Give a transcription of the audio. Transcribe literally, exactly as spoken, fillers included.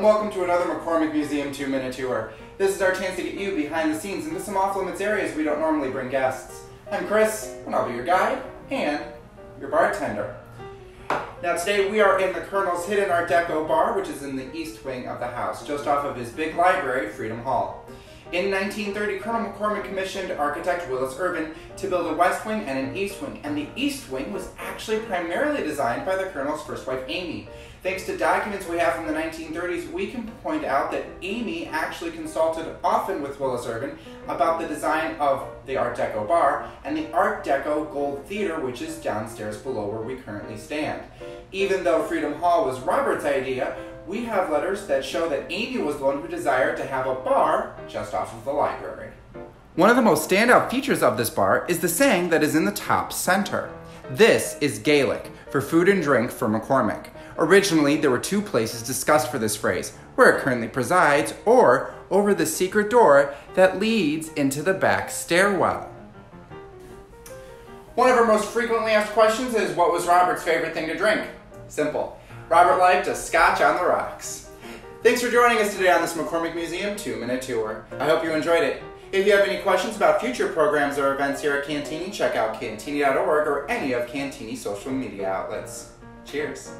and welcome to another McCormick Museum two minute Tour. This is our chance to get you behind the scenes into some off-limits areas we don't normally bring guests. I'm Chris, and I'll be your guide and your bartender. Now today we are in the Colonel's Hidden Art Deco Bar, which is in the east wing of the house, just off of his big library, Freedom Hall. In nineteen thirty, Colonel McCormick commissioned architect Willis Irvin to build a west wing and an east wing, and the east wing was actually primarily designed by the Colonel's first wife, Amy. Thanks to documents we have from the nineteen thirties, we can point out that Amy actually consulted often with Willis Irvin about the design of the Art Deco Bar and the Art Deco Gold Theater, which is downstairs below where we currently stand. Even though Freedom Hall was Robert's idea, we have letters that show that Amy was the one who desired to have a bar just off of the library. One of the most standout features of this bar is the saying that is in the top center. This is Gaelic for food and drink for McCormick. Originally, there were two places discussed for this phrase, where it currently presides, or over the secret door that leads into the back stairwell. One of our most frequently asked questions is, what was Robert's favorite thing to drink? Simple. Robert liked a scotch on the rocks. Thanks for joining us today on this McCormick Museum two minute Tour. I hope you enjoyed it. If you have any questions about future programs or events here at Cantigny, check out cantigny dot org or any of Cantigny's social media outlets. Cheers.